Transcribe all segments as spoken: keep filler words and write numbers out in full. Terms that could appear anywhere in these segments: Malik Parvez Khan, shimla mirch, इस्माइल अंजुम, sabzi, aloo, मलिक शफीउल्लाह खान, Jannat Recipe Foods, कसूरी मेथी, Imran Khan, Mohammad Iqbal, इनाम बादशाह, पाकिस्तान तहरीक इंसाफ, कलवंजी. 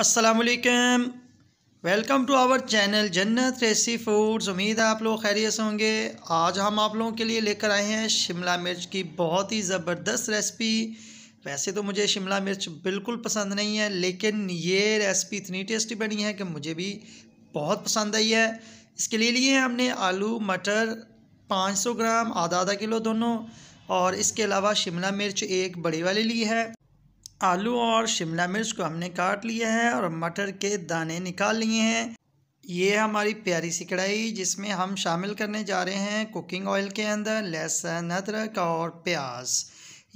अस्सलामुअलैकुम, welcome to our channel Jannat recipe foods. उम्मीद है आप लोग खैरियत से होंगे। आज हम आप लोगों के लिए लेकर आए हैं शिमला मिर्च की बहुत ही ज़बरदस्त रेसिपी। वैसे तो मुझे शिमला मिर्च बिल्कुल पसंद नहीं है, लेकिन ये रेसिपी इतनी टेस्टी बनी है कि मुझे भी बहुत पसंद आई है। इसके लिए लिए हमने आलू, मटर पाँच सौ ग्राम, आधा आधा किलो दोनों, और इसके अलावा शिमला मिर्च एक बड़ी वाली ली है। आलू और शिमला मिर्च को हमने काट लिया है और मटर के दाने निकाल लिए हैं। ये हमारी प्यारी सी कढ़ाई जिसमें हम शामिल करने जा रहे हैं कुकिंग ऑयल के अंदर लहसुन, अदरक और प्याज।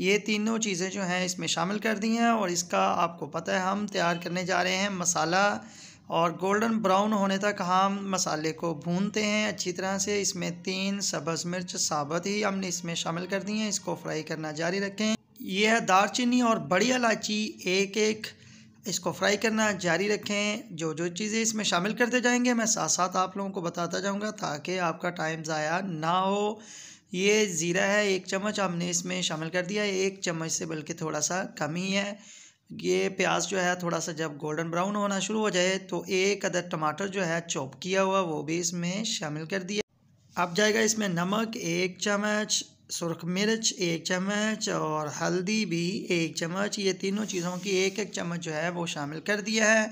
ये तीनों चीज़ें जो हैं इसमें शामिल कर दी हैं, और इसका आपको पता है हम तैयार करने जा रहे हैं मसाला। और गोल्डन ब्राउन होने तक हम मसाले को भूनते हैं अच्छी तरह से। इसमें तीन सब्ज़ मिर्च साबुत ही हमने इसमें शामिल कर दी हैं, इसको फ्राई करना जारी रखें। यह है दालचीनी और बड़ी इलायची, एक एक इसको फ्राई करना जारी रखें। जो जो चीज़ें इसमें शामिल करते जाएंगे मैं साथ साथ आप लोगों को बताता जाऊंगा ताकि आपका टाइम ज़ाया ना हो। ये ज़ीरा है, एक चम्मच हमने इसमें शामिल कर दिया है, एक चम्मच से बल्कि थोड़ा सा कम ही है। ये प्याज जो है थोड़ा सा जब गोल्डन ब्राउन होना शुरू हो जाए तो एक अदर टमाटर जो है चॉप किया हुआ वो भी इसमें शामिल कर दिया। अब जाएगा इसमें नमक एक चम्मच, सुर्ख मिर्च एक चम्मच और हल्दी भी एक चम्मच। ये तीनों चीज़ों की एक एक चम्मच जो है वो शामिल कर दिया है,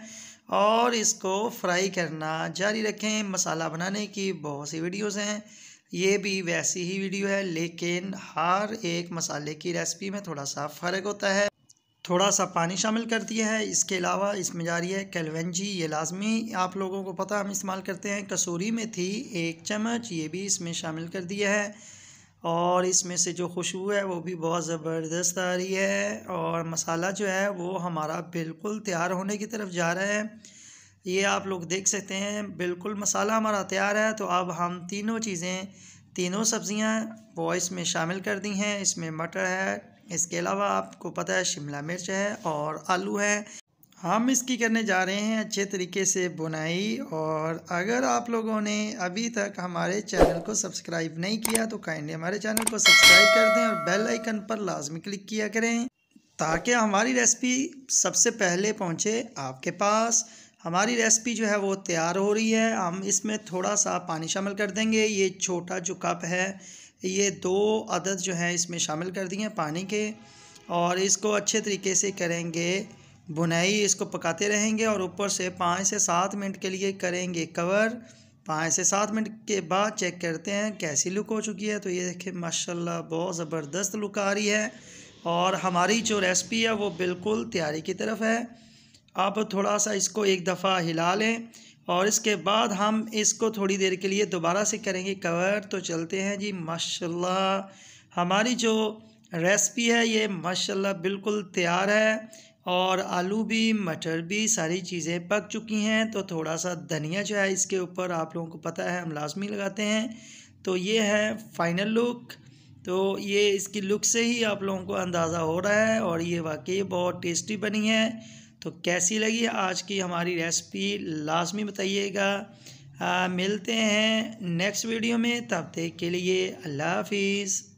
और इसको फ्राई करना जारी रखें। मसाला बनाने की बहुत सी वीडियोस हैं, ये भी वैसी ही वीडियो है, लेकिन हर एक मसाले की रेसिपी में थोड़ा सा फ़र्क होता है। थोड़ा सा पानी शामिल कर दिया है। इसके अलावा इसमें जा रही है कलवंजी, ये लाजमी आप लोगों को पता हम इस्तेमाल करते हैं। कसूरी मेथी एक चम्मच, ये भी इसमें शामिल कर दिया है, और इसमें से जो खुशबू है वो भी बहुत ज़बरदस्त आ रही है। और मसाला जो है वो हमारा बिल्कुल तैयार होने की तरफ जा रहा है। ये आप लोग देख सकते हैं, बिल्कुल मसाला हमारा तैयार है। तो अब हम तीनों चीज़ें, तीनों सब्ज़ियां वो इसमें शामिल कर दी हैं। इसमें मटर है, इसके अलावा आपको पता है शिमला मिर्च है और आलू है। हम इसकी करने जा रहे हैं अच्छे तरीके से बुनाई। और अगर आप लोगों ने अभी तक हमारे चैनल को सब्सक्राइब नहीं किया तो काइंडली हमारे चैनल को सब्सक्राइब कर दें और बेल आइकन पर लाजमी क्लिक किया करें ताकि हमारी रेसिपी सबसे पहले पहुंचे आपके पास। हमारी रेसिपी जो है वो तैयार हो रही है। हम इसमें थोड़ा सा पानी शामिल कर देंगे। ये छोटा जो कप है ये दो अदद जो है इसमें शामिल कर दिए पानी के, और इसको अच्छे तरीके से करेंगे बुनाई। इसको पकाते रहेंगे और ऊपर से पाँच से सात मिनट के लिए करेंगे कवर। पाँच से सात मिनट के बाद चेक करते हैं कैसी लुक हो चुकी है। तो ये देखिए माशाल्लाह बहुत ज़बरदस्त लुक आ रही है, और हमारी जो रेसिपी है वो बिल्कुल तैयारी की तरफ है। आप थोड़ा सा इसको एक दफ़ा हिला लें, और इसके बाद हम इसको थोड़ी देर के लिए दोबारा से करेंगे कवर। तो चलते हैं जी। माशाल्लाह हमारी जो रेसिपी है ये माशाल्लाह बिल्कुल तैयार है, और आलू भी, मटर भी, सारी चीज़ें पक चुकी हैं। तो थोड़ा सा धनिया जो है इसके ऊपर आप लोगों को पता है हम लाजमी लगाते हैं। तो ये है फाइनल लुक। तो ये इसकी लुक से ही आप लोगों को अंदाज़ा हो रहा है, और ये वाकई बहुत टेस्टी बनी है। तो कैसी लगी आज की हमारी रेसिपी लाजमी बताइएगा। मिलते हैं नेक्स्ट वीडियो में, तब तक के लिए अल्लाह हाफिज़।